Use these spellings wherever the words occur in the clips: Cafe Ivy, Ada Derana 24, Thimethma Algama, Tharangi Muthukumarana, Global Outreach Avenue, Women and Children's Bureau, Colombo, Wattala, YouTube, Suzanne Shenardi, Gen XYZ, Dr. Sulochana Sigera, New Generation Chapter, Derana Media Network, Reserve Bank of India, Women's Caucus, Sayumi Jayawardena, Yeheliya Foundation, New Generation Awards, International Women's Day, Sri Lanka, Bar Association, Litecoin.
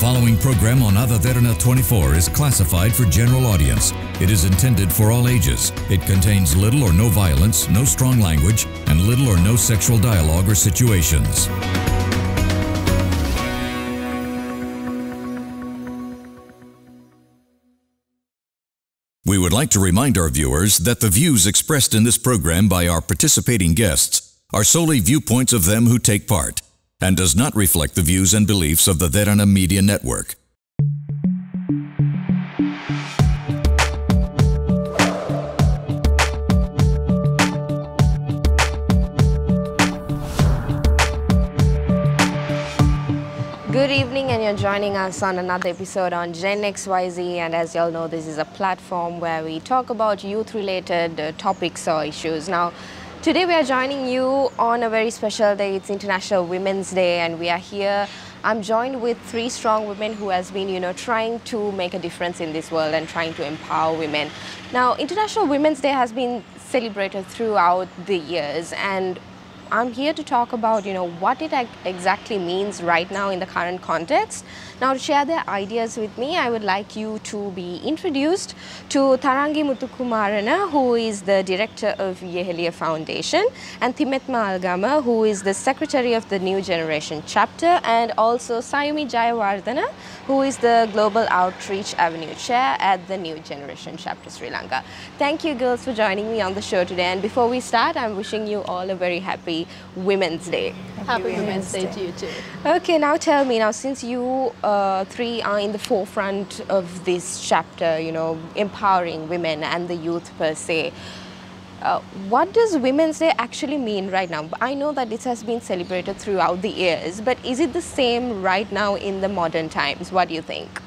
following program on Ada Derana 24 is classified for general audience. It is intended for all ages. It contains little or no violence, no strong language, and little or no sexual dialogue or situations. We would like to remind our viewers that the views expressed in this program by our participating guests are solely viewpoints of them who take part, and does not reflect the views and beliefs of the Derana Media Network. Good evening, and you're joining us on another episode on Gen XYZ, and as you all know, this is a platform where we talk about youth-related topics or issues. Now, today we are joining you on a very special day. It's International Women's Day, and we are here. I'm joined with three strong women who has been, trying to make a difference in this world and trying to empower women. Now, International Women's Day has been celebrated throughout the years, and I'm here to talk about, what it exactly means right now in the current context. Now, to share their ideas with me, I would like you to be introduced to Tharangi Muthukumarana, who is the director of Yeheliya Foundation, and Thimethma Algama, who is the secretary of the New Generation Chapter, and also Sayumi Jayawardena, who is the Global Outreach Avenue chair at the New Generation Chapter, Sri Lanka. Thank you, girls, for joining me on the show today. And before we start, I'm wishing you all a very happy Women's Day. Happy Women's Day to you too. Okay, now tell me, now since you three are in the forefront of this chapter, empowering women and the youth per se, what does Women's Day actually mean right now? I know that it has been celebrated throughout the years, but is it the same right now in the modern times? What do you think?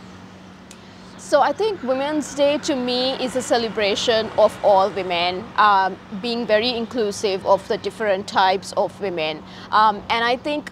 So I think Women's Day to me is a celebration of all women, being very inclusive of the different types of women. And I think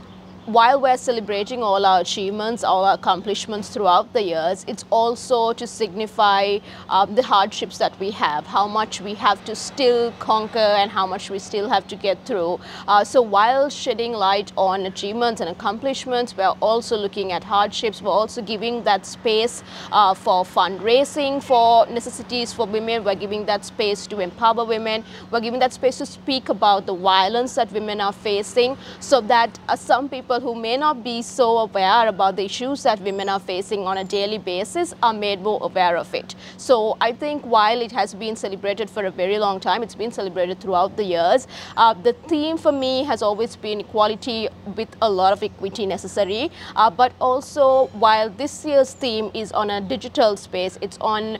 while we're celebrating all our achievements, all our accomplishments throughout the years, it's also to signify the hardships that we have, how much we have to still conquer and how much we still have to get through. So while shedding light on achievements and accomplishments, we're also looking at hardships. We're also giving that space for fundraising, for necessities for women. We're giving that space to empower women. We're giving that space to speak about the violence that women are facing, so that some people who may not be so aware about the issues that women are facing on a daily basis are made more aware of it. So I think while it has been celebrated for a very long time, it's been celebrated throughout the years, the theme for me has always been equality, with a lot of equity necessary, but also while this year's theme is on a digital space, it's on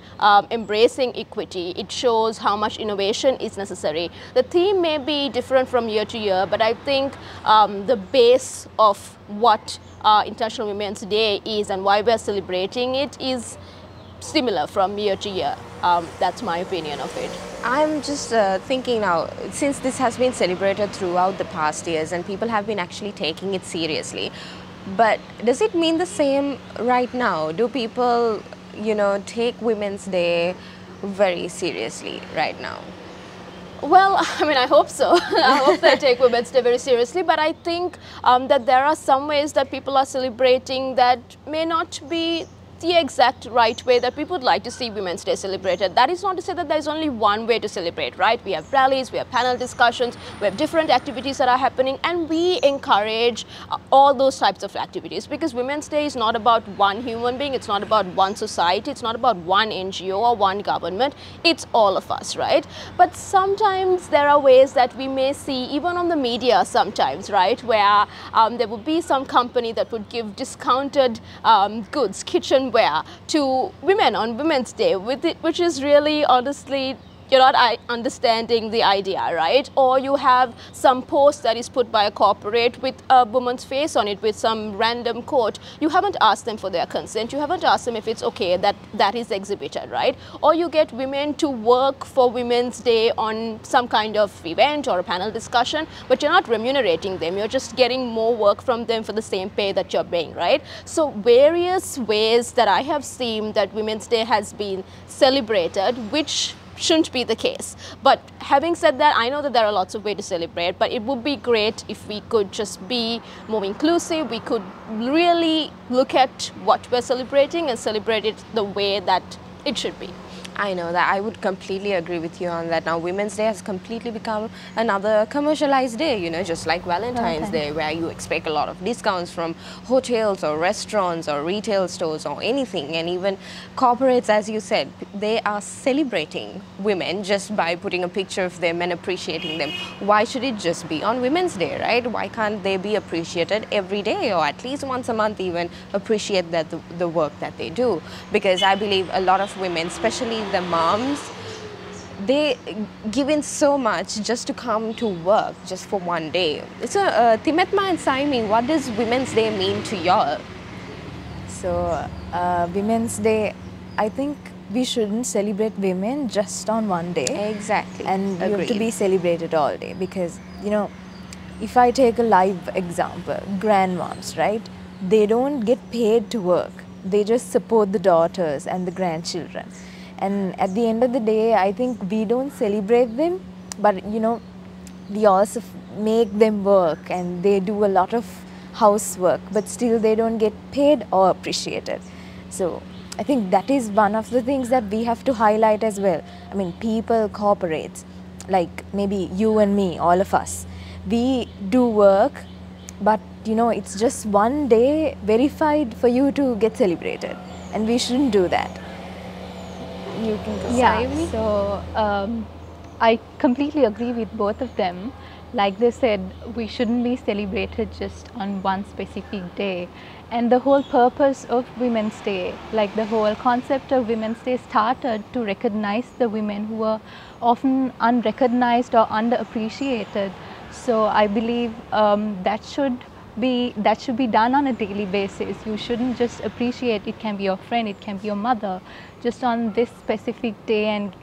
embracing equity. It shows how much innovation is necessary. The theme may be different from year to year, but I think the base of what International Women's Day is and why we're celebrating it is similar from year to year. That's my opinion of it. I'm just thinking now, since this has been celebrated throughout the past years and people have been actually taking it seriously, but does it mean the same right now? Do people, take Women's Day very seriously right now? Well, I mean, I hope so. I hope they take Women's Day very seriously, but I think that there are some ways that people are celebrating that may not be the exact right way that people would like to see Women's Day celebrated. That is not to say that there is only one way to celebrate, right? We have rallies, we have panel discussions, we have different activities that are happening, and we encourage all those types of activities, because Women's Day is not about one human being, it's not about one society, it's not about one NGO or one government, it's all of us, right? But sometimes there are ways that we may see, even on the media sometimes, right, where there would be some company that would give discounted goods, kitchen wear to women on Women's Day, with it, which is really, honestly, you're not understanding the idea, right? Or you have some post that is put by a corporate with a woman's face on it with some random quote. You haven't asked them for their consent. You haven't asked them if it's okay that that is exhibited, right? Or you get women to work for Women's Day on some kind of event or a panel discussion, but you're not remunerating them. You're just getting more work from them for the same pay that you're paying, right? So various ways that I have seen that Women's Day has been celebrated, which shouldn't be the case. But having said that, I know that there are lots of ways to celebrate, but it would be great if we could just be more inclusive. We could really look at what we're celebrating and celebrate it the way that it should be. I know that. I would completely agree with you on that. Now, Women's Day has completely become another commercialized day, you know, just like Valentine's Day, where you expect a lot of discounts from hotels or restaurants or retail stores or anything. And even corporates, as you said, they are celebrating women just by putting a picture of them and appreciating them. Why should it just be on Women's Day, right? Why can't they be appreciated every day, or at least once a month even, appreciate that the work that they do? Because I believe a lot of women, especially the moms, they give in so much just to come to work just for one day. So Thimethma and Sayumi, what does Women's Day mean to y'all? So Women's Day, I think we shouldn't celebrate women just on one day. Exactly. And we have to be celebrated all day, because, you know, if I take a live example, grandmoms, right? They don't get paid to work. They just support the daughters and the grandchildren. And at the end of the day, I think we don't celebrate them, but, you know, we also make them work, and they do a lot of housework, but still they don't get paid or appreciated. So I think that is one of the things that we have to highlight as well. I mean, people, corporates, like maybe you and me, all of us, we do work, but, you know, it's just one day verified for you to get celebrated, and we shouldn't do that. You can decide. Yeah, so I completely agree with both of them. Like they said, we shouldn't be celebrated just on one specific day. And the whole purpose of Women's Day, like the whole concept of Women's Day, started to recognize the women who were often unrecognized or underappreciated. So I believe that should be done on a daily basis. You shouldn't just appreciate, it can be your friend, it can be your mother, just on this specific day. And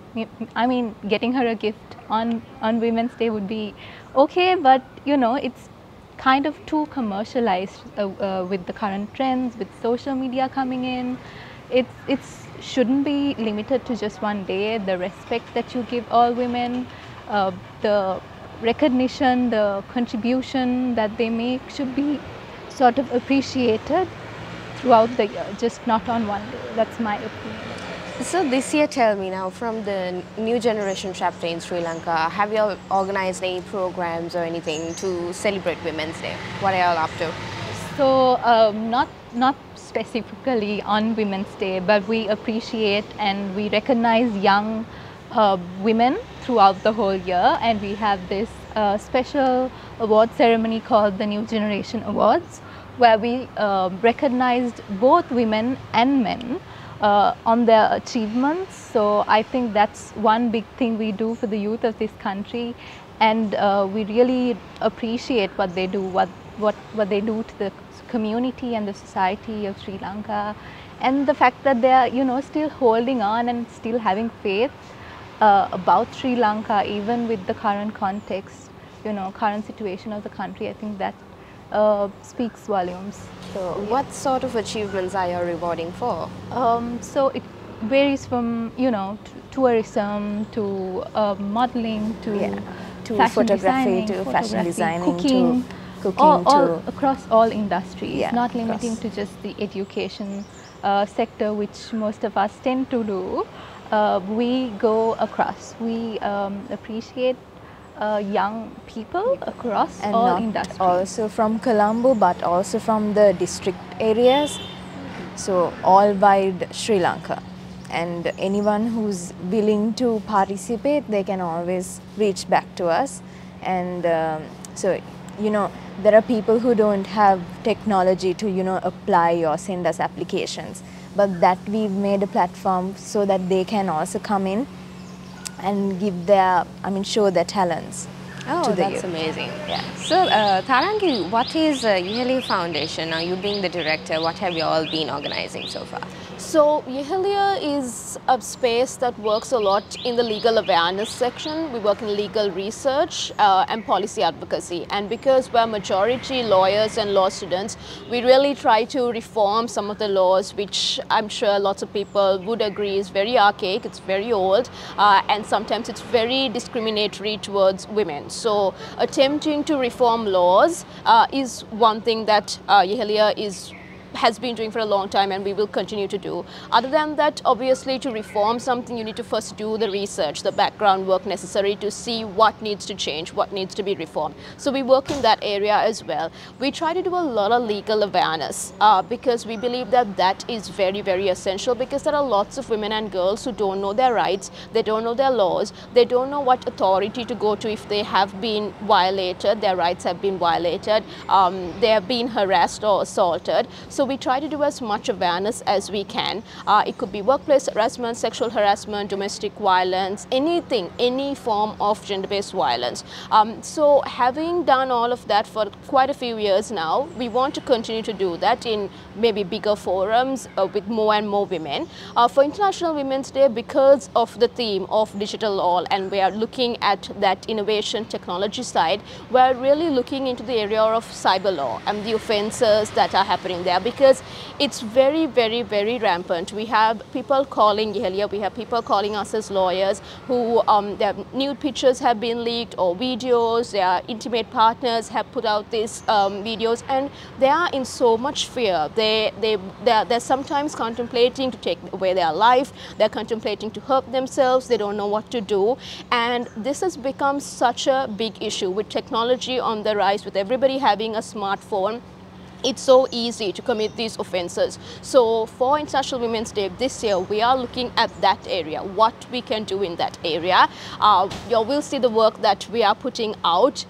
I mean, getting her a gift on Women's Day would be okay, but, you know, it's kind of too commercialized with the current trends, with social media coming in. It's shouldn't be limited to just one day. The respect that you give all women, the recognition, the contribution that they make should be sort of appreciated throughout the year, just not on one day. That's my opinion. So this year, tell me now, from the New Generation Chapter in Sri Lanka, have you all organized any programs or anything to celebrate Women's Day? What are y'all up to? So not specifically on Women's Day, but we appreciate and we recognize young women throughout the whole year, and we have this special award ceremony called the New Generation Awards, where we recognized both women and men on their achievements. So I think that's one big thing we do for the youth of this country, and we really appreciate what they do, what they do to the community and the society of Sri Lanka, and the fact that they are, you know, still holding on and still having faith about Sri Lanka, even with the current context, you know, current situation of the country. I think that speaks volumes. So, yeah. What sort of achievements are you rewarding for? So it varies from, you know, tourism to modeling to, yeah, to fashion photography, to fashion designing, cooking, to cooking, all across all industries. Yeah, not limiting to just the education sector, which most of us tend to do. We go across. We appreciate young people across and all industries. Also from Colombo, but also from the district areas. So all wide Sri Lanka. And anyone who's willing to participate, they can always reach back to us. And so, you know, there are people who don't have technology to, you know, apply or send us applications. But that we've made a platform so that they can also come in and give their, I mean, show their talents. to the youth. Oh, that's amazing. Yeah. So, Tharangi, what is Yeheliya Foundation? Now, you being the director, what have you all been organizing so far? So, Yeheliya is a space that works a lot in the legal awareness section. We work in legal research and policy advocacy. And because we're majority lawyers and law students, we really try to reform some of the laws, which I'm sure lots of people would agree is very archaic, it's very old, and sometimes it's very discriminatory towards women. So attempting to reform laws is one thing that Yeheliya has been doing for a long time, and we will continue to do. Other than that, obviously, to reform something, you need to first do the research, the background work necessary to see what needs to change, what needs to be reformed. So we work in that area as well. We try to do a lot of legal awareness because we believe that that is very, very essential, because there are lots of women and girls who don't know their rights, they don't know their laws, they don't know what authority to go to if they have been violated, their rights have been violated, they have been harassed or assaulted. So we try to do as much awareness as we can. It could be workplace harassment, sexual harassment, domestic violence, anything, any form of gender-based violence. So having done all of that for quite a few years now, we want to continue to do that in maybe bigger forums with more and more women. For International Women's Day, because of the theme of digital all, and we are looking at that innovation technology side, we're really looking into the area of cyber law and the offenses that are happening there, because it's very, very, very rampant. We have people calling Yeheliya, we have people calling us as lawyers who their nude pictures have been leaked, or videos, their intimate partners have put out these videos, and they are in so much fear. They're sometimes contemplating to take away their life, they're contemplating to hurt themselves, they don't know what to do. And this has become such a big issue with technology on the rise, with everybody having a smartphone. It's so easy to commit these offences. So for International Women's Day this year, we are looking at that area, what we can do in that area. You will see the work that we are putting out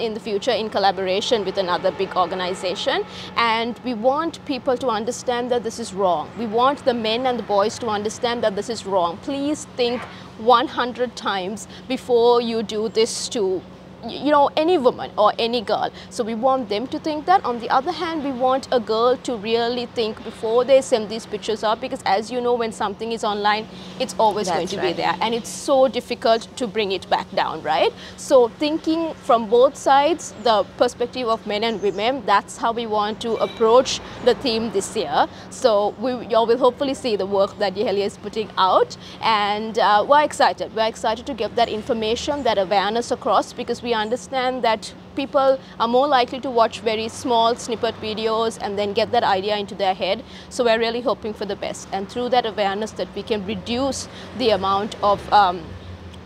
in the future in collaboration with another big organisation. And we want people to understand that this is wrong. We want the men and the boys to understand that this is wrong. Please think 100 times before you do this to, you know, any woman or any girl. So we want them to think that. On the other hand, we want a girl to really think before they send these pictures up, because as you know, when something is online, it's always going to be there, and it's so difficult to bring it back down, right? So thinking from both sides, the perspective of men and women, that's how we want to approach the theme this year. So y'all will hopefully see the work that Yeheliya is putting out, and we're excited. We're excited to give that information, that awareness across, because we understand that people are more likely to watch very small snippet videos and then get that idea into their head. So we're really hoping for the best, and through that awareness that we can reduce the amount of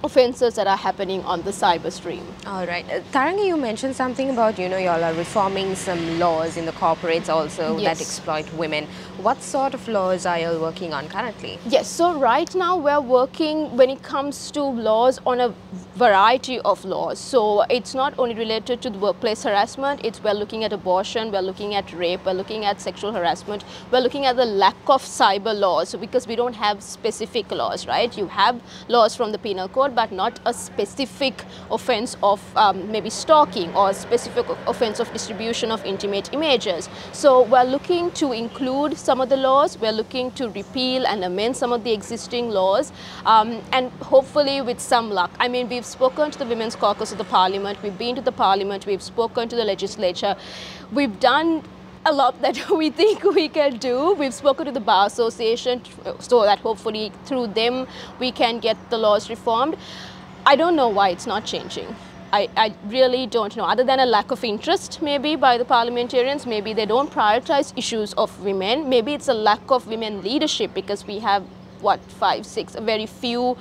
offenses that are happening on the cyber stream. All right. Tharangi, you mentioned something about, you know, y'all are reforming some laws in the corporates also that exploit women. What sort of laws are y'all working on currently? Yes. So right now we're working when it comes to laws on a variety of laws. So it's not only related to the workplace harassment. It's we're looking at abortion, we're looking at rape, we're looking at sexual harassment, we're looking at the lack of cyber laws. So because we don't have specific laws, right? You have laws from the penal code, but not a specific offense of maybe stalking or a specific offense of distribution of intimate images. So we're looking to include some of the laws, we're looking to repeal and amend some of the existing laws, and hopefully with some luck. I mean, we've spoken to the Women's Caucus of the Parliament, we've been to the Parliament, we've spoken to the legislature, we've done a lot that we think we can do. We've spoken to the Bar Association so that hopefully through them we can get the laws reformed. I don't know why it's not changing. I really don't know, other than a lack of interest maybe by the parliamentarians. Maybe they don't prioritize issues of women. Maybe it's a lack of women leadership, because we have what, 5, 6, very few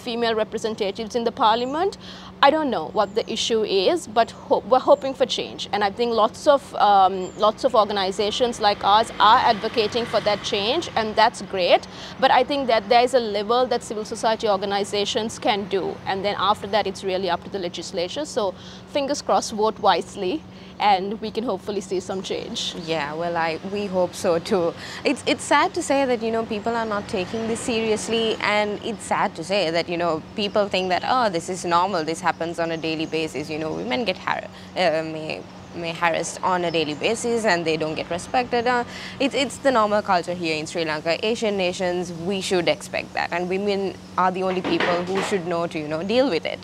female representatives in the parliament. I don't know what the issue is, but we're hoping for change, and I think lots of organizations like ours are advocating for that change, and that's great. But I think that there is a level that civil society organizations can do, and then after that it's really up to the legislature. So fingers crossed, vote wisely, and we can hopefully see some change. Yeah, well, we hope so too. It's sad to say that, you know, people are not taking this seriously, and it's sad to say that, you know, people think that, oh, this is normal, this happens on a daily basis, you know, women get harassed on a daily basis and they don't get respected. It's the normal culture here in Sri Lanka. Asian nations, we should expect that, and women are the only people who should know to, you know, deal with it.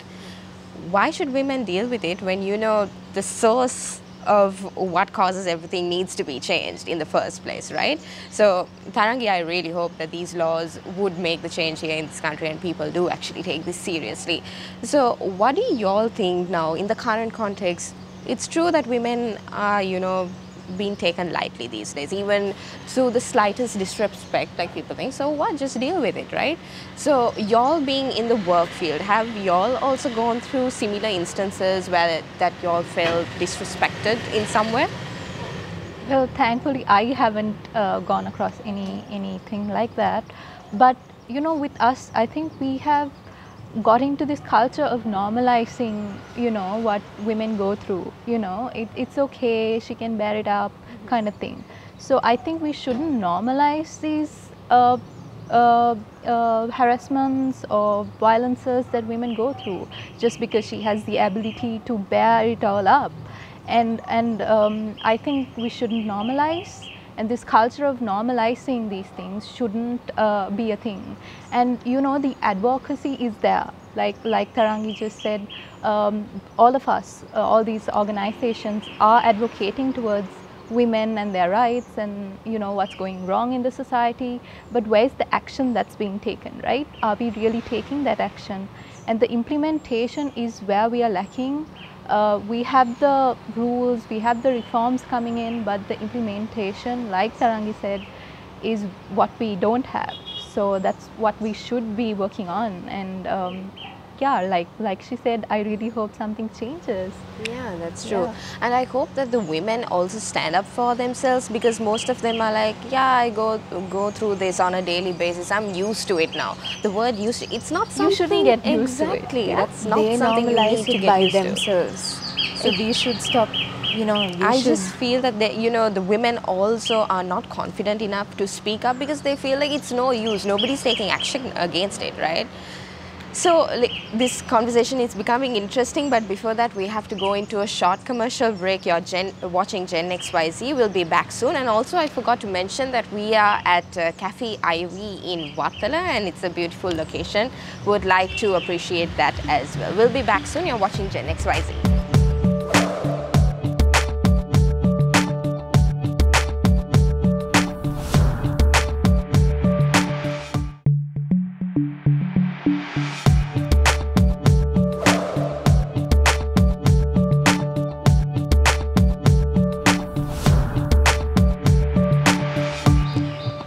Why should women deal with it when, you know, the source of what causes everything needs to be changed in the first place, right? So Tharangi, I really hope that these laws would make the change here in this country and people do actually take this seriously. So what do you all think now in the current context? It's true that women are, you know, being taken lightly these days, even to the slightest disrespect, like people think, so what, just deal with it, right? So y'all being in the work field, have y'all also gone through similar instances where that y'all felt disrespected in some way? Well, thankfully I haven't gone across anything like that, but you know, with us, I think we have got into this culture of normalizing, you know, what women go through, you know, it's okay, she can bear it up, kind of thing. So I think we shouldn't normalize these harassments or violences that women go through just because she has the ability to bear it all up. And I think we shouldn't normalize. And this culture of normalizing these things shouldn't be a thing. And you know, the advocacy is there. Like Tharangi just said, all of us, all these organizations are advocating towards women and their rights and, you know, what's going wrong in the society. But where's the action that's being taken, right? Are we really taking that action? And the implementation is where we are lacking. We have the rules, we have the reforms coming in, but the implementation, like Tharangi said, is what we don't have. So that's what we should be working on. And yeah, like she said, I really hope something changes. Yeah, that's true. Yeah. And I hope that the women also stand up for themselves, because most of them are like, yeah, I go through this on a daily basis. I'm used to it now. The word used to, it's not something you shouldn't get used to it. Yeah? That's not something you need to get used to. They normalize it by themselves. So we should stop. You know, I just feel that they, you know, the women also are not confident enough to speak up because they feel like it's no use. Nobody's taking action against it, right? So this conversation is becoming interesting, but before that we have to go into a short commercial break. You're watching Gen XYZ. We'll be back soon. And also I forgot to mention that we are at Cafe Ivy in Wattala, and it's a beautiful location. Would like to appreciate that as well. We'll be back soon. You're watching Gen XYZ.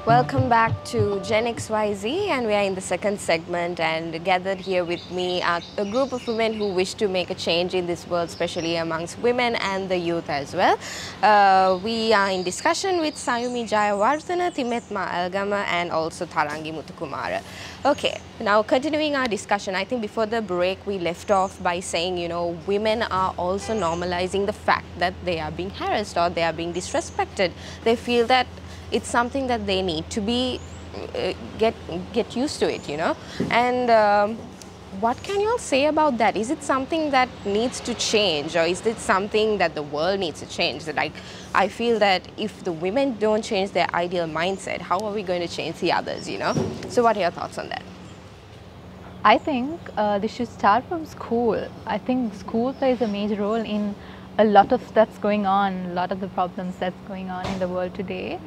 Welcome back to Gen XYZ, and we are in the second segment, and gathered here with me are a group of women who wish to make a change in this world, especially amongst women and the youth as well. We are in discussion with Sayumi Jayawardena, Thimethma Algama and also Tharangi Muthukumarana. Okay, now continuing our discussion, I think before the break we left off by saying, you know, women are also normalizing the fact that they are being harassed or they are being disrespected. They feel that it's something that they need to be get used to it, you know. And what can you all say about that? Is it something that needs to change, or is it something that the world needs to change? That, like, I feel that if the women don't change their ideal mindset, how are we going to change the others, you know? So what are your thoughts on that? I think they should start from school. I think school plays a major role in a lot of that's going on, a lot of the problems that's going on in the world today.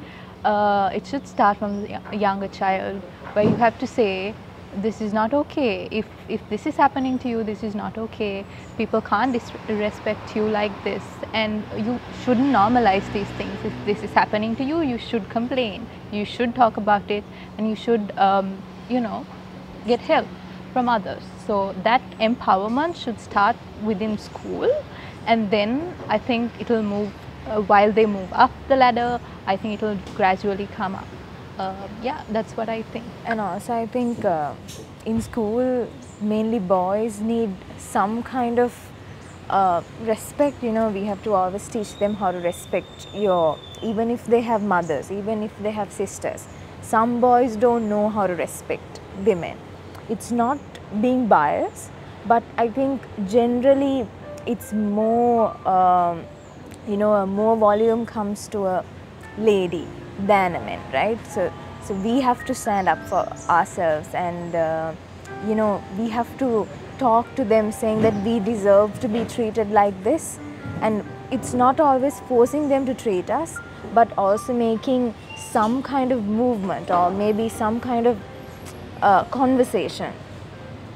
It should start from a younger child, where you have to say, this is not okay. If this is happening to you, this is not okay. People can't disrespect you like this, and you shouldn't normalize these things. If this is happening to you, you should complain. You should talk about it, and you should, you know, get help from others. So that empowerment should start within school, and then I think it will move, while they move up the ladder, I think it will gradually come up. Yeah, that's what I think. And also I think in school, mainly boys need some kind of respect, you know. We have to always teach them how to respect your, even if they have mothers, even if they have sisters. some boys don't know how to respect women. It's not being biased, but I think generally it's more, more volume comes to a lady than a man, right? So we have to stand up for ourselves, and we have to talk to them saying that we deserve to be treated like this, and it's not always forcing them to treat us, but also making some kind of movement or maybe some kind of conversation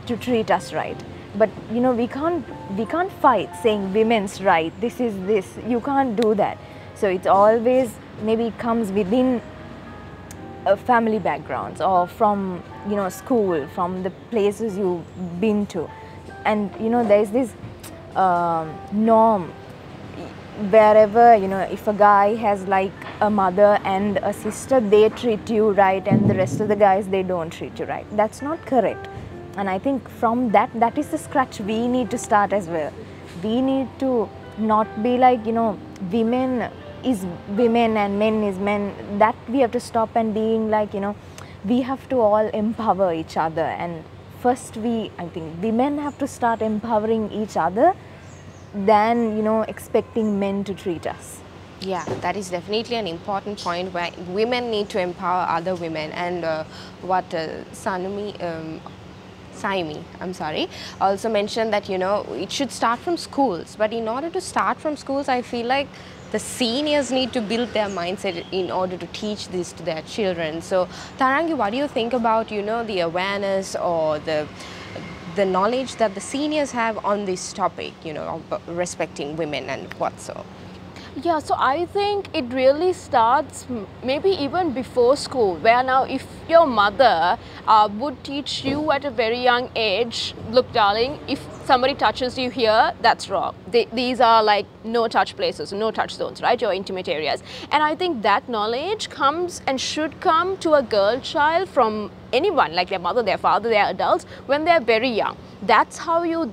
to treat us right. But we can't fight saying women's right, this is this, you can't do that. So it's always maybe comes within family backgrounds or from school, from the places you've been to, and there's this norm wherever if a guy has like a mother and a sister, they treat you right, and the rest of the guys, they don't treat you right. That's not correct, and I think from that is the scratch we need to start as well. We need to not be like women is women and men is men. That we have to stop, and being like we have to all empower each other. And first I think women have to start empowering each other than expecting men to treat us. Yeah, that is definitely an important point where women need to empower other women. And what Sayumi also mentioned that it should start from schools. But in order to start from schools, I feel like the seniors need to build their mindset in order to teach this to their children. So Tharangi, what do you think about the awareness or the knowledge that the seniors have on this topic, of respecting women and whatso? Yeah, so I think it really starts maybe even before school, where now if your mother would teach you at a very young age, look darling, if somebody touches you here, that's wrong. These are like no touch places, no touch zones, right? Your intimate areas. And I think that knowledge comes and should come to a girl child from anyone, like their mother, their father, their adults, when they're very young. That's how you're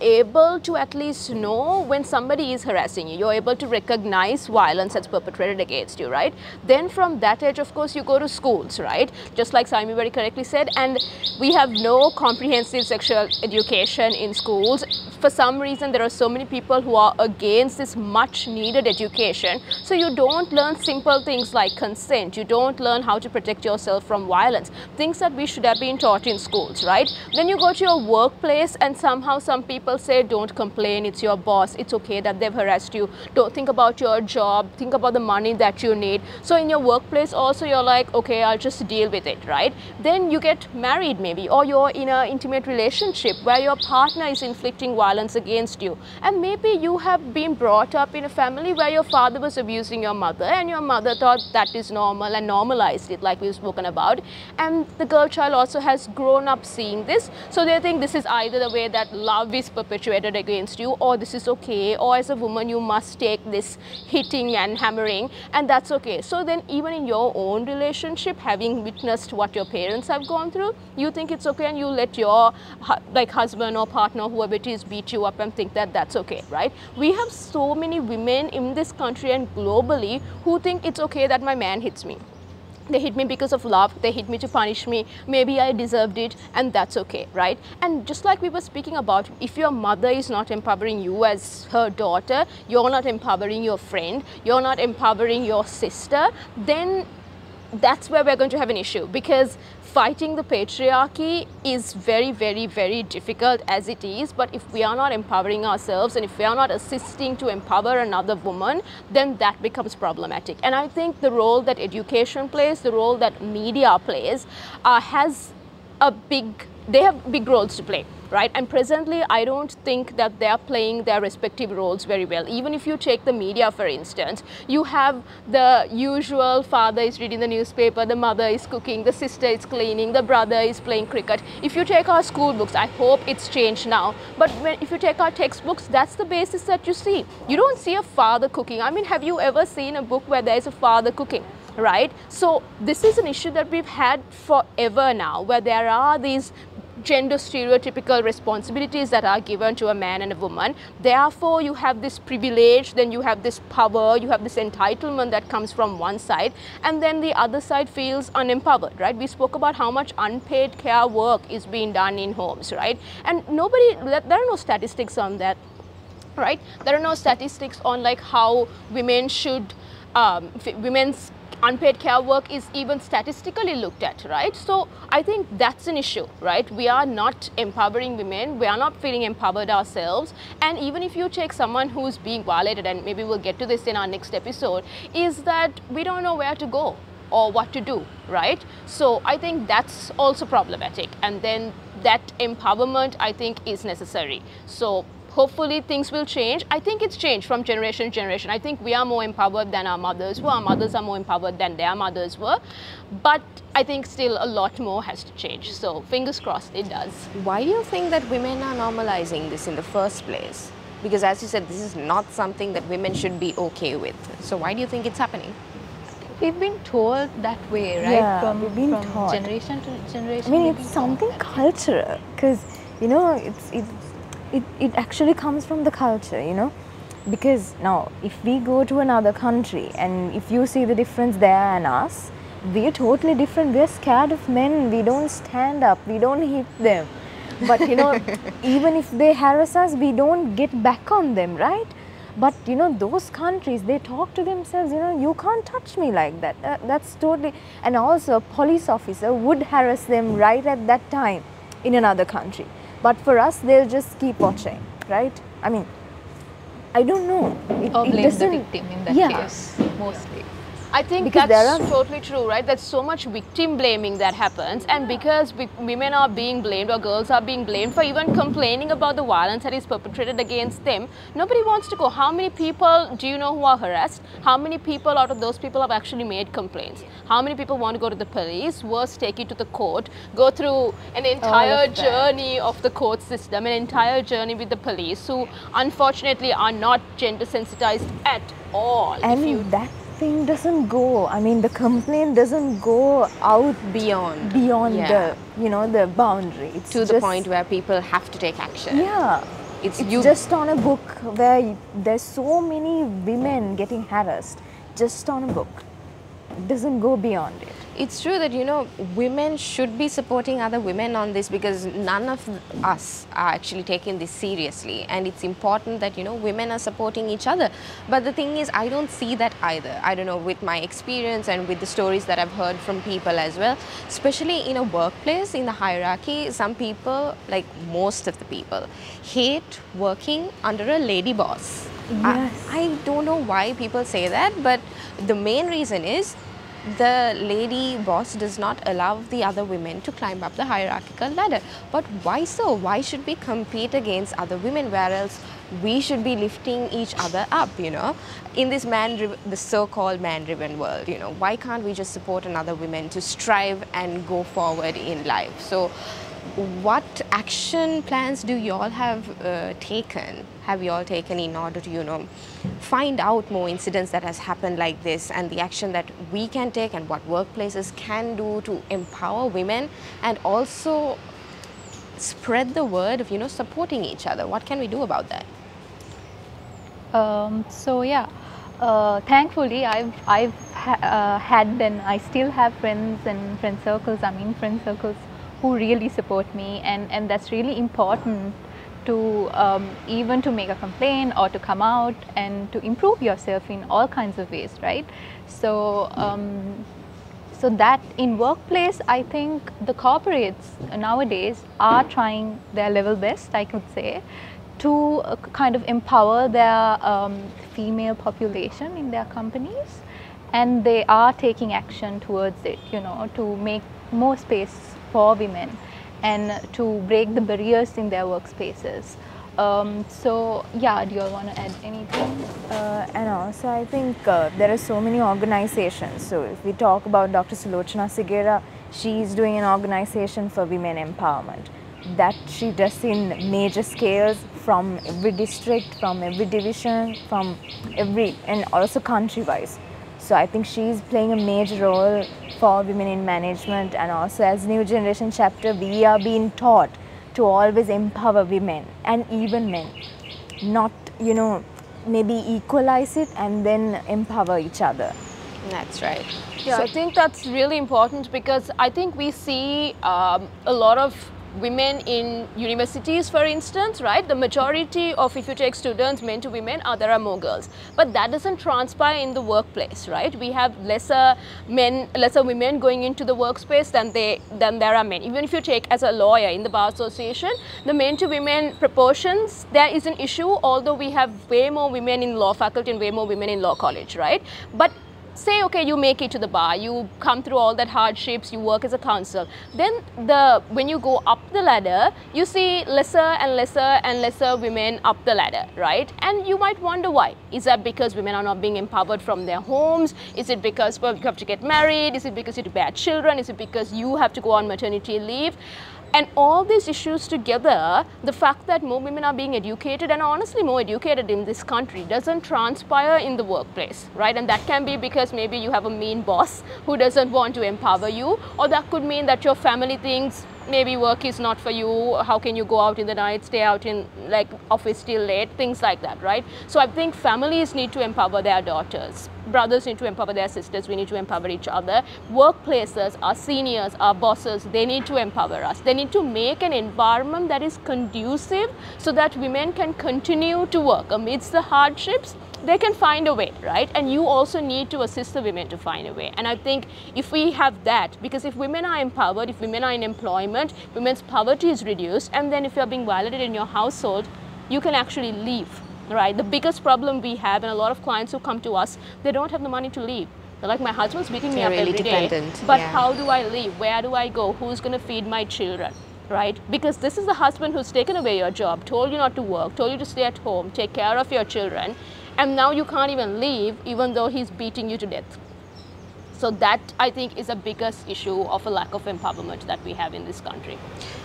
able to at least know when somebody is harassing you. You're able to recognize violence that's perpetrated against you, right? Then from that age, of course, you go to schools, right? Just like Sayumi very correctly said, and we have no comprehensive sexual education in schools. For some reason, there are so many people who are against this much needed education. So you don't learn simple things like consent. You don't learn how to protect yourself from violence. Things that we should have been taught in schools, right? Then you go to your workplace, and somehow some people say, don't complain, it's your boss, it's okay that they've harassed you, don't think about your job, think about the money that you need. So in your workplace also, you're like, okay, I'll just deal with it, right? Then you get married maybe, or you're in an intimate relationship where your partner is inflicting violence against you, and maybe you have been brought up in a family where your father was abusing your mother, and your mother thought that is normal and normalized it, like we've spoken about, and the girl child also has grown up seeing this, so they think this is either the way that love is perpetuated against you, or this is okay, or as a woman you must take this hitting and hammering, and that's okay. So then even in your own relationship, having witnessed what your parents have gone through, you think it's okay, and you let your husband or partner, whoever it is, beat you up and think that that's okay, right? We have so many women in this country and globally who think it's okay that my man hits me. They hit me because of love, they hit me to punish me, maybe I deserved it, and that's okay, right? And just like we were speaking about, if your mother is not empowering you as her daughter, you're not empowering your friend, you're not empowering your sister, then that's where we're going to have an issue, because fighting the patriarchy is very, very, very difficult as it is. But if we are not empowering ourselves, and if we are not assisting to empower another woman, then that becomes problematic. And I think the role that education plays, the role that media plays, they have big roles to play, right? And presently, I don't think that they are playing their respective roles very well. Even if you take the media, for instance, you have the usual father is reading the newspaper, the mother is cooking, the sister is cleaning, the brother is playing cricket. If you take our school books, I hope it's changed now, but if you take our textbooks, that's the basis that you see. You don't see a father cooking. I mean, have you ever seen a book where there is a father cooking? Right? So this is an issue that we've had forever now, where there are these gender stereotypical responsibilities that are given to a man and a woman. Therefore, you have this privilege, then you have this power, you have this entitlement that comes from one side, and then the other side feels unempowered, right? We spoke about how much unpaid care work is being done in homes, right? And nobody, there are no statistics on that, right? There are no statistics on like how women should, women's unpaid care work is even statistically looked at, right? So I think that's an issue, right? We are not empowering women, we are not feeling empowered ourselves. And even if you take someone who's being violated, and maybe we'll get to this in our next episode, is that we don't know where to go or what to do, right? So I think that's also problematic. And then that empowerment, I think, is necessary. So hopefully things will change. I think it's changed from generation to generation. I think we are more empowered than our mothers were. Our mothers are more empowered than their mothers were. But I think still a lot more has to change. So fingers crossed it does. Why do you think that women are normalizing this in the first place? Because as you said, this is not something that women should be okay with. So why do you think it's happening? We've been told that way, right? Yeah, we've been taught. Generation to generation. I mean, it's something cultural. Because, you know, it actually comes from the culture, you know, because now if we go to another country and if you see the difference there and us, we are totally different. We are scared of men, we don't stand up, we don't hit them, but you know, even if they harass us, we don't get back on them, right? But you know, those countries, they talk to themselves, you know, you can't touch me like that. That's totally, and also a police officer would harass them right at that time in another country. But for us, they'll just keep watching, right? I mean, I don't know. It doesn't, the victim in that case, mostly. I think because that's totally true, right? There's so much victim blaming that happens, and because women are being blamed or girls are being blamed for even complaining about the violence that is perpetrated against them, nobody wants to go. How many people do you know who are harassed? How many people out of those people have actually made complaints? How many people want to go to the police, worse, take it to the court, go through an entire journey of the court system, an entire journey with the police, who unfortunately are not gender sensitized at all. And that thing doesn't go, I mean, the complaint doesn't go out beyond the, you know, the boundary. It's to the point where people have to take action. Yeah. It's just on a book where there's so many women getting harassed, just on a book. It doesn't go beyond it. It's true that, you know, women should be supporting other women on this, because none of us are actually taking this seriously, and it's important that, you know, women are supporting each other. But the thing is, I don't see that either. I don't know, with my experience and with the stories that I've heard from people as well, especially in a workplace, in the hierarchy, some people, like most of the people, hate working under a lady boss. Yes. I don't know why people say that, but the main reason is the lady boss does not allow the other women to climb up the hierarchical ladder. But why so? Why should we compete against other women, whereas we should be lifting each other up, you know, in this the so-called man-driven world, you know? Why can't we just support another woman to strive and go forward in life? So what action plans do you all have taken in order to, you know, find out more incidents that has happened like this, and the action that we can take and what workplaces can do to empower women and also spread the word of, you know, supporting each other? What can we do about that? Thankfully, I've had and I still have friends and friend circles, I mean friend circles who really support me, and that's really important to even to make a complaint or to come out and to improve yourself in all kinds of ways, right? So so that in workplace, I think the corporates nowadays are trying their level best, I could say, to kind of empower their female population in their companies, and they are taking action towards it, you know, to make more space for women and to break the barriers in their workspaces. So yeah, do you all want to add anything? And also I think there are so many organizations. So if we talk about Dr. Sulochana Sigera, she is doing an organization for women empowerment that she does in major scales, from every district, from every division, and also country wise. So I think she is playing a major role for women in management, and also as New Generation Chapter, we are being taught to always empower women and even men, not, you know, maybe equalize it and then empower each other. That's right. Yeah, so I think that's really important, because I think we see a lot of women in universities, for instance, right? The majority of, if you take students, men to women, there are more girls. But that doesn't transpire in the workplace, right? We have lesser women going into the workspace than there are men. Even if you take as a lawyer in the Bar Association, the men to women proportions, there is an issue, although we have way more women in law faculty and way more women in law college, right? But say, okay, you make it to the bar, you come through all that hardships, you work as a counsel. Then when you go up the ladder, you see lesser and lesser and lesser women up the ladder, right? And you might wonder why. Is that because women are not being empowered from their homes? Is it because you have to get married? Is it because you have to bear children? Is it because you have to go on maternity leave? And all these issues together, the fact that more women are being educated and honestly more educated in this country doesn't transpire in the workplace, right? And that can be because maybe you have a mean boss who doesn't want to empower you, or that could mean that your family thinks maybe work is not for you, how can you go out in the night, stay out in like office till late, things like that, right? So I think families need to empower their daughters, brothers need to empower their sisters, we need to empower each other. Workplaces, our seniors, our bosses, they need to empower us. They need to make an environment that is conducive so that women can continue to work amidst the hardships. They can find a way, right? And you also need to assist the women to find a way. And I think if we have that, because if women are empowered, if women are in employment, women's poverty is reduced, and then if you're being violated in your household, you can actually leave, right? The biggest problem we have, and a lot of clients who come to us, they don't have the money to leave. They're like, my husband's beating me up every day, but how do I leave? Where do I go? Who's going to feed my children? Right? Because this is the husband who's taken away your job, told you not to work, told you to stay at home, take care of your children. And now you can't even leave, even though he's beating you to death. So that, I think, is the biggest issue of a lack of empowerment that we have in this country.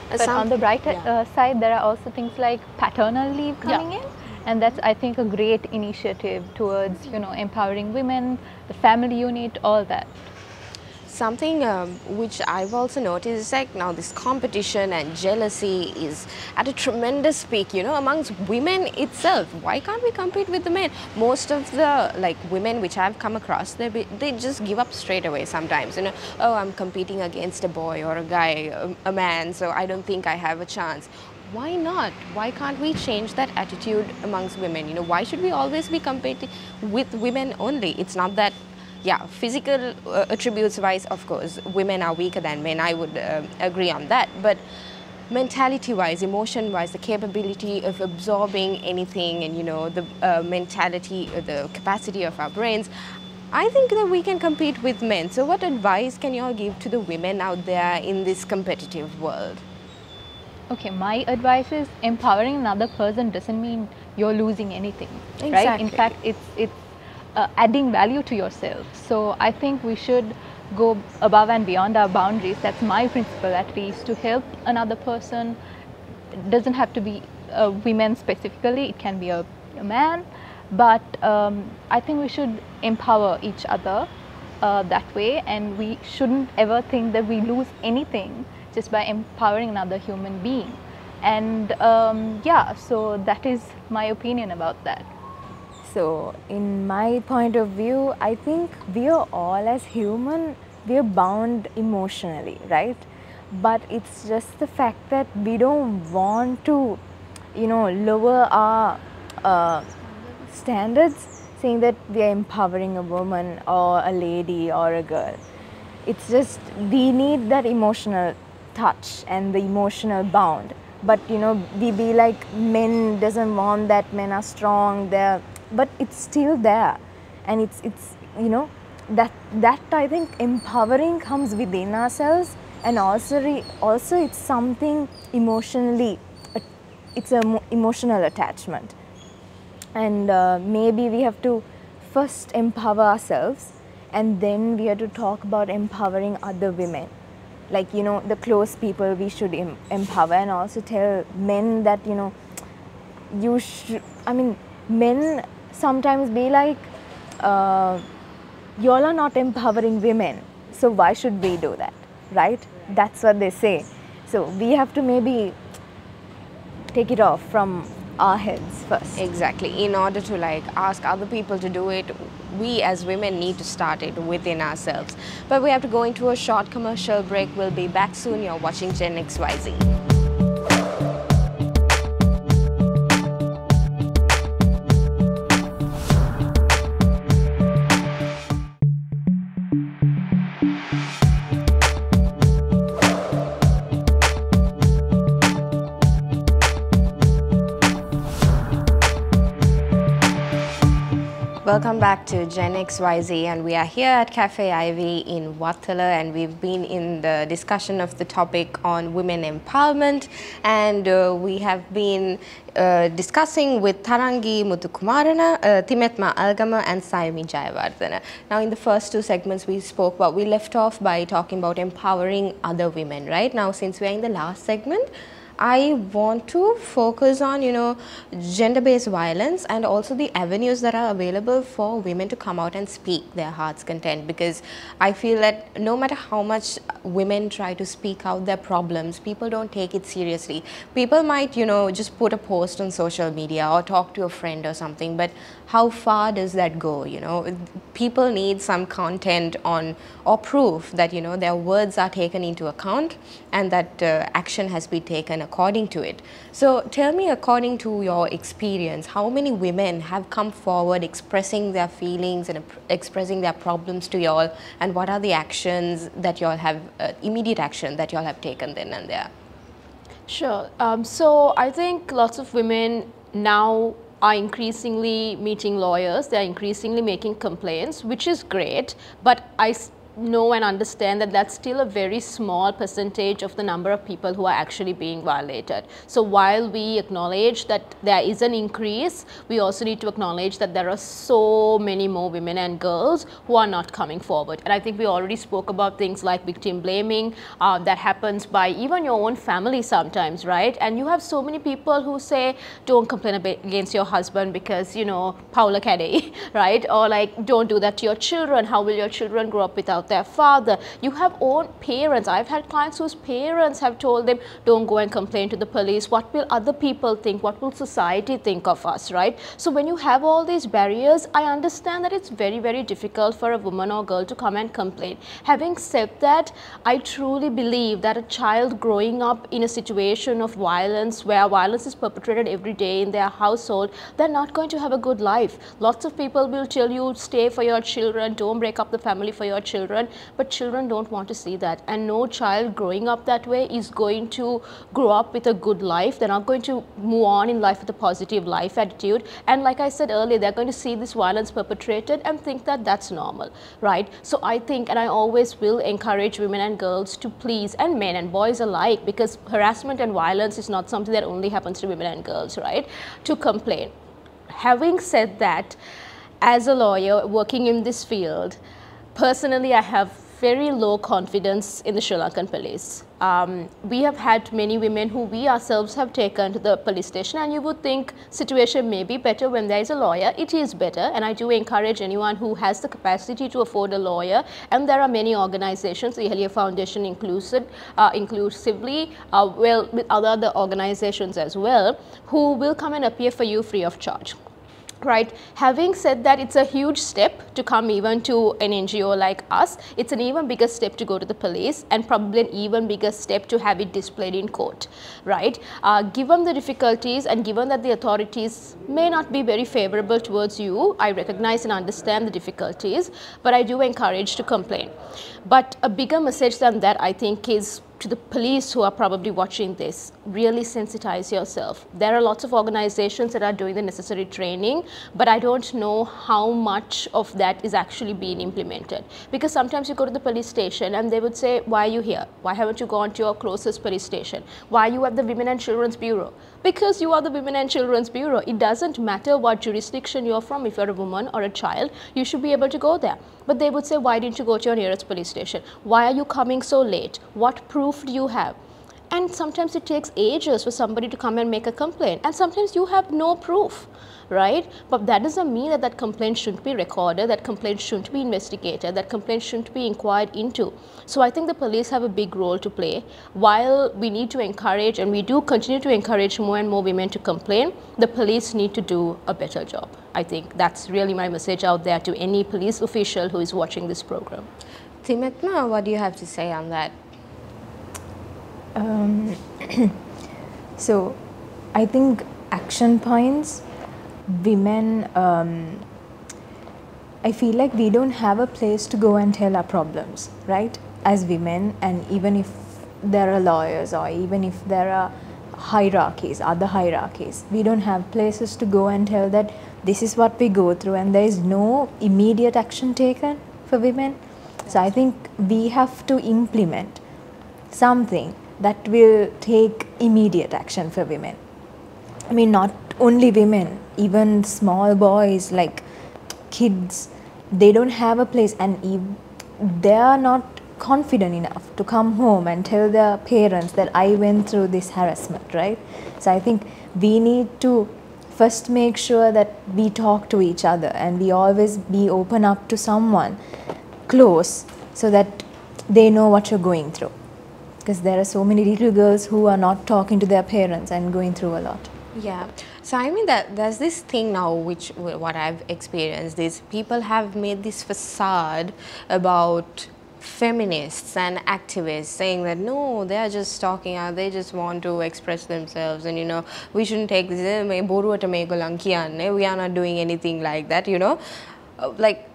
But on the brighter side, there are also things like paternal leave coming in. And that's, I think, a great initiative towards, you know, empowering women, the family unit, all that. Something which I've also noticed is like now this competition and jealousy is at a tremendous peak, you know, amongst women itself. Why can't we compete with the men? Most of the like women which I've come across, they just give up straight away sometimes, you know, oh, I'm competing against a boy or a guy, a man, so I don't think I have a chance. Why not? Why can't we change that attitude amongst women? You know, why should we always be competing with women only? It's not that. Yeah, physical attributes wise, of course, women are weaker than men. I would agree on that. But mentality wise, emotion wise, the capability of absorbing anything and, you know, the mentality, the capacity of our brains, I think that we can compete with men. So what advice can you all give to the women out there in this competitive world? Okay, my advice is empowering another person doesn't mean you're losing anything, exactly. Right? In fact, it's adding value to yourself. So I think we should go above and beyond our boundaries. That's my principle, at least, to help another person. It doesn't have to be women specifically, it can be a man, but I think we should empower each other that way, and we shouldn't ever think that we lose anything just by empowering another human being. And yeah, so that is my opinion about that. So, in my point of view, I think we are all as human, we are bound emotionally, right? But it's just the fact that we don't want to, you know, lower our standards, saying that we are empowering a woman or a lady or a girl. It's just we need that emotional touch and the emotional bound. But, you know, we be like men doesn't want that, men are strong, they're... But it's still there, and it's you know, that I think empowering comes within ourselves, and also it's something emotionally, it's an emotional attachment, and maybe we have to first empower ourselves, and then we have to talk about empowering other women, like, you know, the close people we should empower, and also tell men that, you know, you should, I mean, men sometimes be like, y'all are not empowering women, so why should we do that, right? That's what they say. So we have to maybe take it off from our heads first. Exactly. In order to like ask other people to do it, we as women need to start it within ourselves. But we have to go into a short commercial break. We'll be back soon. You're watching Gen XYZ. Welcome back to Gen XYZ, and we are here at Cafe Ivy in Wattala, and we've been in the discussion of the topic on women empowerment, and we have been discussing with Tharangi Muthukumarana, Thimethma Algama and Sayumi Jayawardena. Now in the first two segments we spoke, but we left off by talking about empowering other women, right? Now since we are in the last segment, I want to focus on, you know, gender-based violence and also the avenues that are available for women to come out and speak their heart's content, because I feel that no matter how much women try to speak out their problems, people don't take it seriously. People might, you know, just put a post on social media or talk to a friend or something, but how far does that go, you know? People need some content on or proof that, you know, their words are taken into account and that action has been taken according to it. So tell me, according to your experience, how many women have come forward expressing their feelings and expressing their problems to y'all, and what are the actions that y'all have, immediate action that y'all have taken then and there? Sure. So I think lots of women now are increasingly meeting lawyers, they're increasingly making complaints, which is great, but I know and understand that that's still a very small percentage of the number of people who are actually being violated. So while we acknowledge that there is an increase, we also need to acknowledge that there are so many more women and girls who are not coming forward. And I think we already spoke about things like victim blaming that happens by even your own family sometimes, right? And you have so many people who say, don't complain against your husband because, you know, Paula Caddy, right? Or like, don't do that to your children. How will your children grow up without their father? You have own parents. I've had clients whose parents have told them, don't go and complain to the police. What will other people think? What will society think of us, right? So when you have all these barriers, I understand that it's very, very difficult for a woman or girl to come and complain. Having said that, I truly believe that a child growing up in a situation of violence, where violence is perpetrated every day in their household, they're not going to have a good life. Lots of people will tell you, stay for your children, don't break up the family for your children. But children don't want to see that, and no child growing up that way is going to grow up with a good life. They're not going to move on in life with a positive life attitude, and like I said earlier, they're going to see this violence perpetrated and think that that's normal, right? So I think, and I always will encourage women and girls to please, and men and boys alike, because harassment and violence is not something that only happens to women and girls, right, to complain. Having said that, as a lawyer working in this field, personally, I have very low confidence in the Sri Lankan police. We have had many women who we ourselves have taken to the police station, and you would think situation may be better when there is a lawyer. It is better, and I do encourage anyone who has the capacity to afford a lawyer, and there are many organizations, the Yeheliya Foundation inclusively, well, with other organizations as well, who will come and appear for you free of charge. Right. Having said that, it's a huge step to come even to an NGO like us. It's an even bigger step to go to the police, and probably an even bigger step to have it displayed in court. Right. Given the difficulties, and given that the authorities may not be very favorable towards you, I recognize and understand the difficulties, but I do encourage to complain. But a bigger message than that, I think, is to the police who are probably watching this, really sensitize yourself. There are lots of organizations that are doing the necessary training, but I don't know how much of that is actually being implemented. Because sometimes you go to the police station and they would say, why are you here? Why haven't you gone to your closest police station? Why are you at the Women and Children's Bureau? Because you are the Women and Children's Bureau. It doesn't matter what jurisdiction you're from. If you're a woman or a child, you should be able to go there. But they would say, why didn't you go to your nearest police station? Why are you coming so late? What proof do you have? And sometimes it takes ages for somebody to come and make a complaint. And sometimes you have no proof, right? But that doesn't mean that that complaint shouldn't be recorded, that complaint shouldn't be investigated, that complaint shouldn't be inquired into. So I think the police have a big role to play. While we need to encourage, and we do continue to encourage more and more women to complain, the police need to do a better job. I think that's really my message out there to any police official who is watching this program. Thimethma, what do you have to say on that? So I think action points, women, I feel like we don't have a place to go and tell our problems, right? As women, and even if there are lawyers or even if there are hierarchies, other hierarchies, we don't have places to go and tell that this is what we go through, and there is no immediate action taken for women. So I think we have to implement something that will take immediate action for women. I mean, not only women, even small boys, like kids, they don't have a place, and they are not confident enough to come home and tell their parents that I went through this harassment, right? So I think we need to first make sure that we talk to each other and we always be open up to someone close so that they know what you're going through. Because there are so many little girls who are not talking to their parents and going through a lot. Yeah. So I mean that there's this thing now, which what I've experienced is people have made this facade about feminists and activists, saying that no, they are just talking out, they just want to express themselves, and you know, we shouldn't take this, we are not doing anything like that, you know. Like,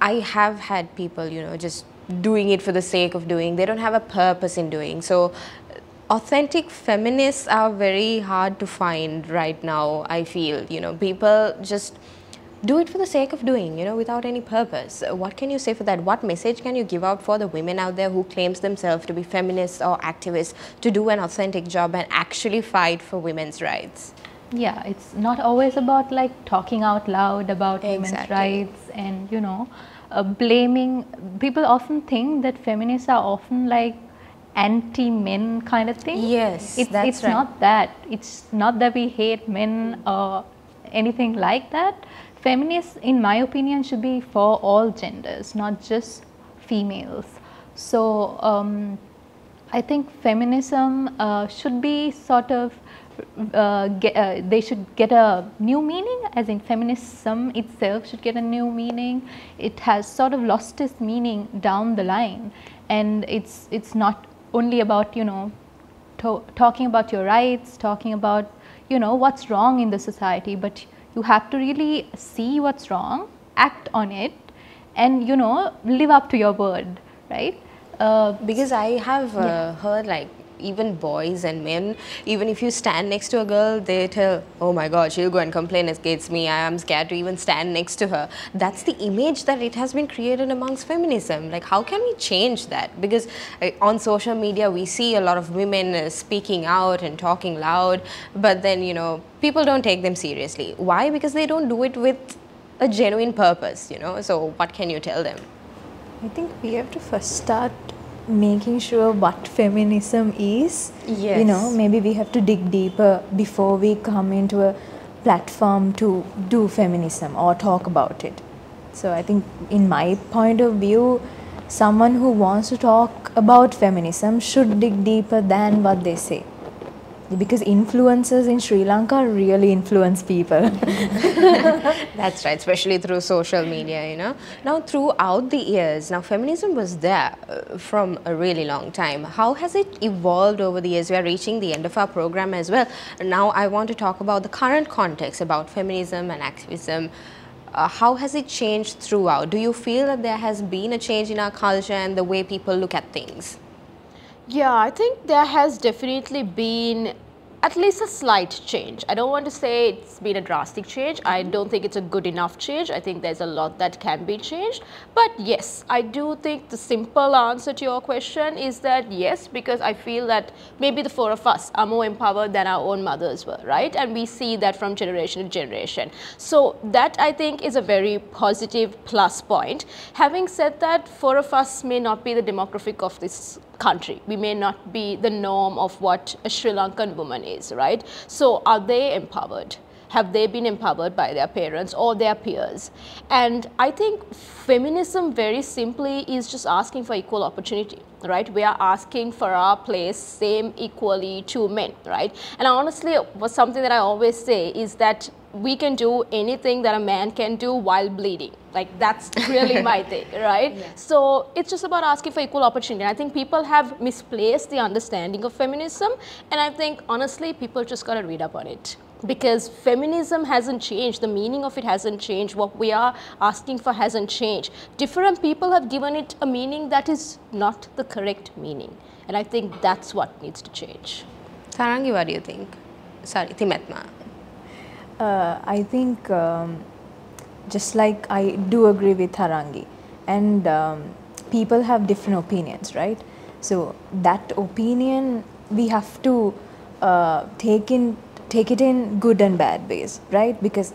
I have had people, you know, just doing it for the sake of doing, they don't have a purpose in doing. So authentic feminists are very hard to find right now, I feel, you know. People just do it for the sake of doing, you know, without any purpose. What can you say for that? What message can you give out for the women out there who claims themselves to be feminists or activists to do an authentic job and actually fight for women's rights? Yeah, it's not always about like talking out loud about women's rights and, you know, blaming. People often think that feminists are often like anti-men kind of thing. Yes, that's right. Not that. It's not that we hate men or anything like that. Feminists, in my opinion, should be for all genders, not just females. So I think feminism should be sort of, they should get a new meaning, as in feminism itself should get a new meaning. It has sort of lost its meaning down the line, and it's not only about, you know, talking about your rights, talking about, you know, what's wrong in the society, but you have to really see what's wrong, act on it, and, you know, live up to your word, right? Because I have heard, like, even boys and men, even if you stand next to a girl, they tell, oh my god, she'll go and complain against me, I am scared to even stand next to her. That's the image that it has been created amongst feminism. Like, how can we change that? Because on social media we see a lot of women speaking out and talking loud, but then, you know, people don't take them seriously. Why? Because they don't do it with a genuine purpose, you know. So what can you tell them? I think we have to first start making sure what feminism is. Yes. You know, maybe we have to dig deeper before we come into a platform to do feminism or talk about it. So I think, in my point of view, someone who wants to talk about feminism should dig deeper than what they say. Because influencers in Sri Lanka really influence people. That's right, especially through social media, you know. Now, throughout the years, now feminism was there from a really long time. How has it evolved over the years? We are reaching the end of our program as well. Now, I want to talk about the current context about feminism and activism. How has it changed throughout? Do you feel that there has been a change in our culture and the way people look at things? Yeah, I think there has definitely been at least a slight change. I don't want to say it's been a drastic change. I don't think it's a good enough change. I think there's a lot that can be changed. But yes, I do think the simple answer to your question is that yes, because I feel that maybe the four of us are more empowered than our own mothers were, right? And we see that from generation to generation. So that, I think, is a very positive plus point. Having said that, four of us may not be the demographic of this country. We may not be the norm of what a Sri Lankan woman is, right? So are they empowered? have they been empowered by their parents or their peers? And I think feminism very simply is just asking for equal opportunity, right? We are asking for our place same equally to men, right? And honestly, something that I always say is that we can do anything that a man can do while bleeding. Like, that's really my thing, right? Yeah. So it's just about asking for equal opportunity. And I think people have misplaced the understanding of feminism. And I think, honestly, people just got to read up on it. Because feminism hasn't changed, the meaning of it hasn't changed, what we are asking for hasn't changed. Different people have given it a meaning that is not the correct meaning. And I think that's what needs to change. Tharangi, what do you think? Sorry, Thimethma. I think just like I do agree with Tharangi, and people have different opinions, right? So that opinion, we have to take it in good and bad ways, right? Because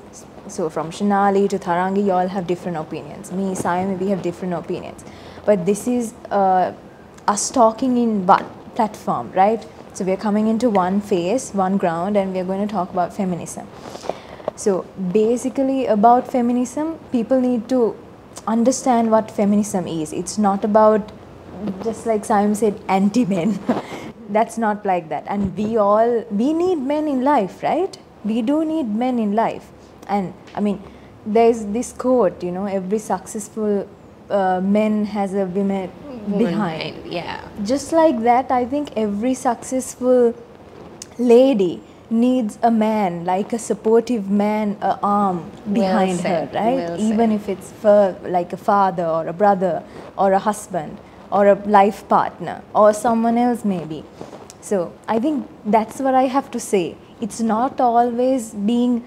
so from Shenali to Tharangi, you all have different opinions. Me, Sayumi, we have different opinions. But this is us talking in one platform, right? So we're coming into one phase, one ground, and we're going to talk about feminism. So basically about feminism, people need to understand what feminism is. It's not about, just like Sayumi said, anti-men. That's not like that. And we need men in life, right? We do need men in life. And I mean, there's this quote, you know, every successful man has a woman behind. Yeah. Just like that, I think every successful lady needs a man, like a supportive man, an arm behind her, right? Even if it's for like a father or a brother or a husband or a life partner or someone else maybe. So I think that's what I have to say. It's not always being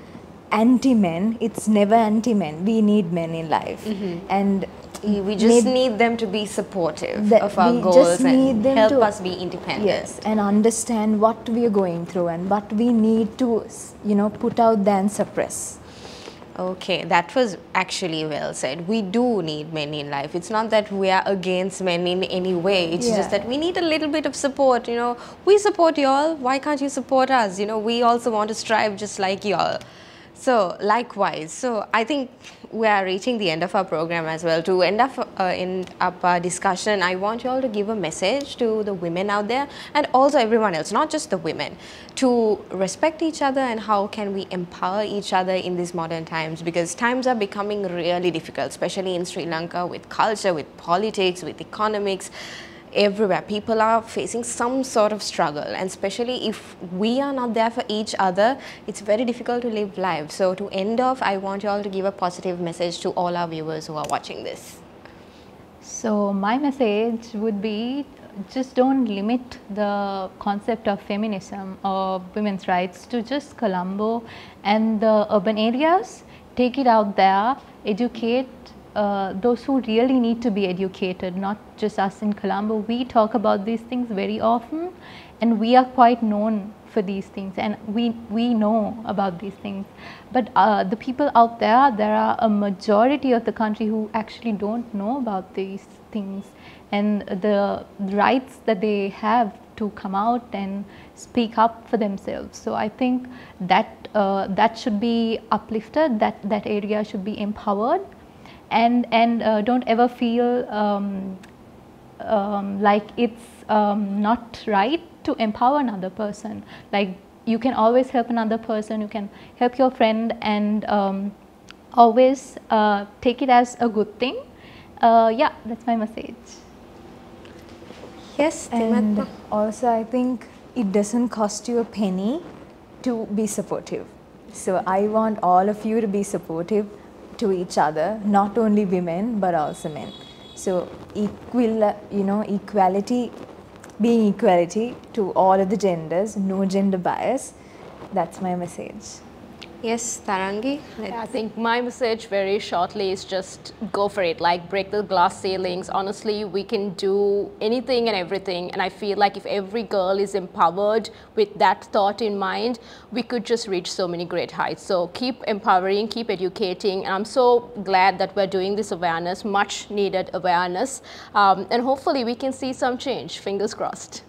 anti-men. It's never anti-men. We need men in life. Mm-hmm. And we just need them to be supportive of our goals and help us be independent. Yes, and understand what we are going through and what we need to, you know, put out there and suppress. Okay, that was actually well said. We do need men in life. It's not that we are against men in any way. It's just that we need a little bit of support, you know. We support y'all. Why can't you support us? You know, we also want to strive just like y'all. So likewise, so I think we are reaching the end of our program as well. To end up our discussion, I want you all to give a message to the women out there and also everyone else, not just the women, to respect each other and how can we empower each other in these modern times, because times are becoming really difficult, especially in Sri Lanka, with culture, with politics, with economics. Everywhere people are facing some sort of struggle, and especially if we are not there for each other, it's very difficult to live life. So to end off, I want you all to give a positive message to all our viewers who are watching this. So my message would be, just don't limit the concept of feminism or women's rights to just Colombo and the urban areas. Take it out there, educate those who really need to be educated, not just us in Colombo. We talk about these things very often, and we are quite known for these things, and we know about these things. But the people out there, there are a majority of the country who actually don't know about these things and the rights that they have to come out and speak up for themselves. So I think that that should be uplifted, that area should be empowered. And don't ever feel like it's not right to empower another person. Like, you can always help another person, you can help your friend, and always take it as a good thing. Yeah, that's my message. Yes, and also I think it doesn't cost you a penny to be supportive. So I want all of you to be supportive to each other, not only women but also men. So equality, being equality to all of the genders, no gender bias. That's my message. Yes, Tharangi. I think my message very shortly is just go for it, like break the glass ceilings. Honestly, we can do anything and everything, and I feel like if every girl is empowered with that thought in mind, we could just reach so many great heights. So keep empowering, keep educating, and I'm so glad that we're doing this awareness, much needed awareness, and hopefully we can see some change, fingers crossed.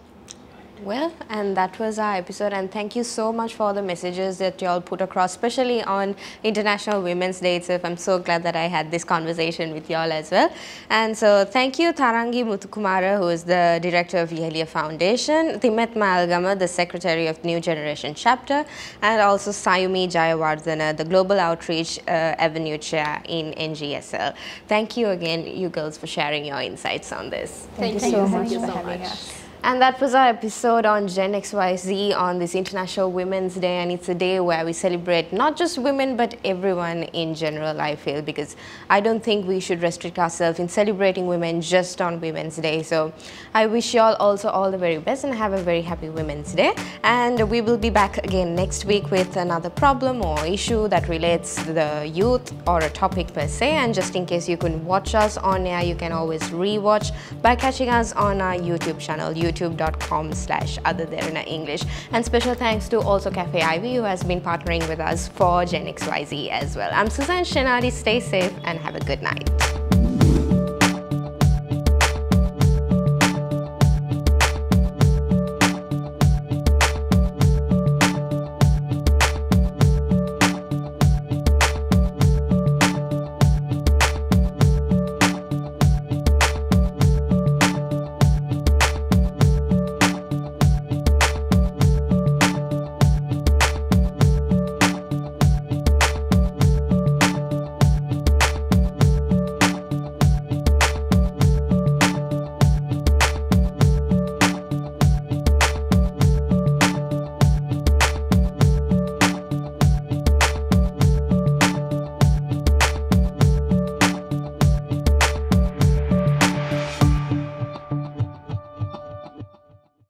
Well, and that was our episode, and thank you so much for the messages that you all put across, especially on International Women's Day itself. I'm so glad that I had this conversation with you all as well. And so thank you Tharangi Muthukumarana, who is the director of Yeheliya Foundation, Thimethma Algama, the secretary of New Generation Chapter, and also Sayumi Jayawardena, the Global Outreach Avenue chair in NGSL. Thank you again, you girls, for sharing your insights on this. Thank you so much for having us. And that was our episode on Gen XYZ on this International Women's Day, and it's a day where we celebrate not just women but everyone in general, I feel, because I don't think we should restrict ourselves in celebrating women just on Women's Day. So I wish you all also all the very best and have a very happy Women's Day. And we will be back again next week with another problem or issue that relates to the youth or a topic per se. And just in case you couldn't watch us on air, you can always rewatch by catching us on our YouTube channel, YouTube.com/otherderinaenglish. And special thanks to also Cafe Ivy, who has been partnering with us for Gen XYZ as well. I'm Suzanne Shenardi. Stay safe and have a good night.